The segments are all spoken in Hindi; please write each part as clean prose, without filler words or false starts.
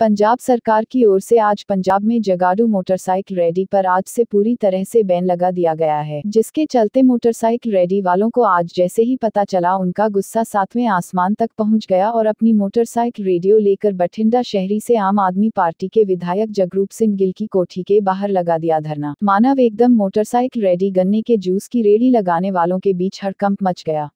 पंजाब सरकार की ओर से आज पंजाब में जगाड़ू मोटरसाइकिल रैली पर आज से पूरी तरह से बैन लगा दिया गया है, जिसके चलते मोटरसाइकिल रैली वालों को आज जैसे ही पता चला उनका गुस्सा सातवें आसमान तक पहुंच गया और अपनी मोटरसाइकिल रेडियो लेकर बठिंडा शहरी से आम आदमी पार्टी के विधायक जगरूप सिंह गिल की कोठी के बाहर लगा दिया धरना। मानव एकदम मोटरसाइकिल रैली गन्ने के जूस की रेड़ी लगाने वालों के बीच हड़कंप मच गया।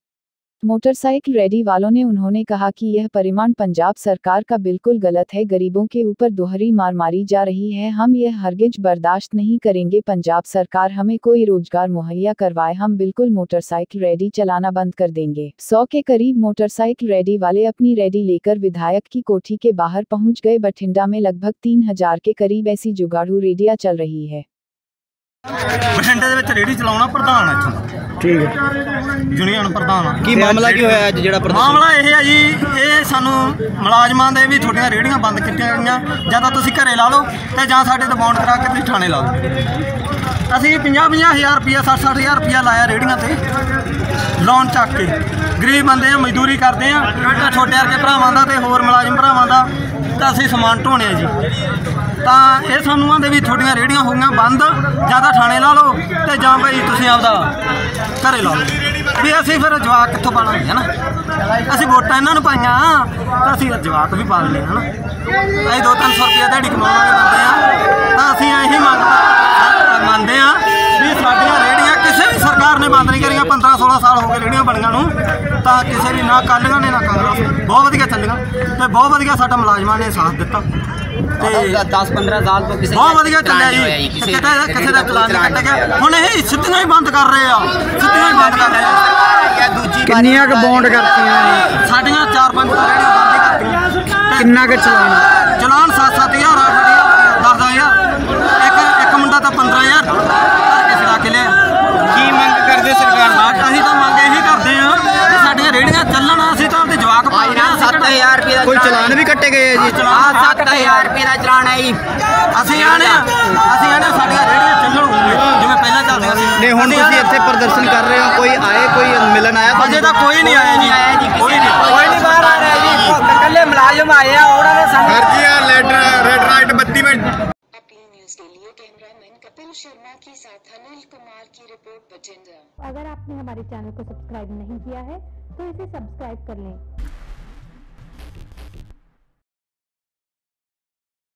मोटरसाइकिल रैली वालों ने उन्होंने कहा कि यह परिमाण पंजाब सरकार का बिल्कुल गलत है, गरीबों के ऊपर दोहरी मार मारी जा रही है, हम यह हरगिज बर्दाश्त नहीं करेंगे। पंजाब सरकार हमें कोई रोजगार मुहैया करवाए, हम बिल्कुल मोटरसाइकिल रैली चलाना बंद कर देंगे। 100 के करीब मोटरसाइकिल रैली वाले अपनी रैली लेकर विधायक की कोठी के बाहर पहुँच गए। बठिंडा में लगभग 3000 के करीब ऐसी जुगाड़ू रैलियां चल रही है। ठीक है, यूनियन प्रधान की मामला क्यों है आज ਜਿਹੜਾ ਪ੍ਰਧਾਨ ਮਾਮਲਾ ਇਹ ਹੈ ਜੀ, ਇਹ ਸਾਨੂੰ ਮੁਲਾਜ਼ਮਾਂ ਦੇ ਵੀ ਤੁਹਾਡੀਆਂ ਰੇੜੀਆਂ ਬੰਦ ਕੀਤੀਆਂ ਗਈਆਂ, ਜਾਂ ਤਾਂ ਤੁਸੀਂ ਘਰੇ ਲਾ ਲਓ ਤੇ ਜਾਂ ਸਾਡੇ ਤੋਂ ਬੌਂਡ ਕਰਾ ਕੇ ਤੁਸੀਂ ਥਾਣੇ ਲਾ ਦਿਓ। ਅਸੀਂ 50-50000 ਰੁਪਇਆ 60-60000 ਰੁਪਇਆ ਲਾਇਆ ਰੇੜੀਆਂ ਤੇ ਲੋਨ ਚੱਕ ਕੇ। ਗਰੀਬ ਬੰਦੇ ਆ, ਮਜ਼ਦੂਰੀ ਕਰਦੇ ਆ, ਛੋਟੇ ਵਰਗੇ ਭਰਾਵਾਂ ਦਾ ਤੇ ਹੋਰ ਮੁਲਾਜ਼ਮ ਭਰਾਵਾਂ ਦਾ ਤਾਂ ਅਸੀਂ ਸਮਾਨ ਢੋਣੇ ਜੀ। ਤਾਂ ਇਹ ਸਾਨੂੰ ਆਂਦੇ ਵੀ ਤੁਹਾਡੀਆਂ ਰੇੜੀਆਂ ਹੋਈਆਂ ਬੰਦ, ਜਾਂ ਤਾਂ ਥਾਣੇ ਲਾ ਲਓ ਤੇ ਜਾਂ ਭਾਈ ਤੁਸੀਂ ਆਪਦਾ ਘਰੇ ਲਾ ਲਓ। ਵੀ ਅਸੀਂ ਫਿਰ ਜਵਾਕ ਕਿੱਥੋਂ ਪਾਲਾਂਗੇ, ਹੈ ਨਾ। ਅਸੀਂ ਵੋਟਾਂ ਇਹਨਾਂ ਨੂੰ ਪਾਈਆਂ ਤਾਂ ਅਸੀਂ ਜਵਾਕ ਵੀ ਪਾਲਣੇ, ਹੈ ਨਾ। ਅਸੀਂ 200-300 ਰੁਪਇਆ ਦਿਹਾੜੀ ਕਮਾਉਣ ਵਾਲੇ ਬੰਦੇ ਹਾਂ, ਤਾਂ ਅਸੀਂ ਇਹੀ ਮੰਨਦੇ ਹਾਂ ਵੀ ਸਾਡੀਆਂ ਰੇੜੀਆਂ ਕਿਸੇ ਵੀ ਸਰਕਾਰ ਨੇ ਬੰਦ ਨਹੀਂ ਕਰੀਆਂ। 15-16 ਸਾਲ ਹੋ ਗਏ ਰੇੜੀਆਂ ਬਣੀਆਂ ਨੂੰ, ਤਾਂ ਕਿਸੇ ਵੀ ਨਾ ਕਾਲੀਆਂ ਨੇ ਨਾ ਕਾਂਗਰਸ ਬਹੁਤ ਵਧੀਆ ਚੱਲੀਆਂ ਤੇ ਬਹੁਤ ਵਧੀਆ ਸਾਡਾ ਮੁਲਾਜ਼ਮਾਂ ਨੇ ਸਾਥ ਦਿੱਤਾ। 10-15 साल तो किसी बहुत वधिया चलिया जी, किसी का चलान नहीं कट गया। हुण ये सिद्धियां ही बंद कर रहे हैं, सिद्धियां ही बंद कर रहे हैं। दूजी किन्नियां क बॉन्ड करतियां ने साडियां 4-5 रेड़ियां बंद करतियां। किन्ना क चलान 7-7000 8-10000 एक मुंडा तो 15000 के छड़ा के लिया। की मंग करदे सरकार नाल? असीं तां मंग यही करदे हां कि साडियां रेड़ियां चलण। असीं तां ते जवाक पाई ना 7000 रुपए कोई चलान भी कटे गए है जी। 7000 रुपए का चलान है जी। असीं आने साडियां रेड़ियां चलण जिवें पहलां चलदियां सी ने। हुण तुसीं इत्थे प्रदर्शन कर रहे हो, कोई आए, कोई मिलन आया? अजे तां कोई नहीं आया जी, कोई नहीं बाहर आ रहा जी। इकल्ले मुलाजम आए हैं, उन्होंने सानू रेड लाइट बत्ती में। शर्मा के साथ अनिल कुमार की रिपोर्ट बठिंडा। अगर आपने हमारे चैनल को सब्सक्राइब नहीं किया है तो इसे सब्सक्राइब कर लें।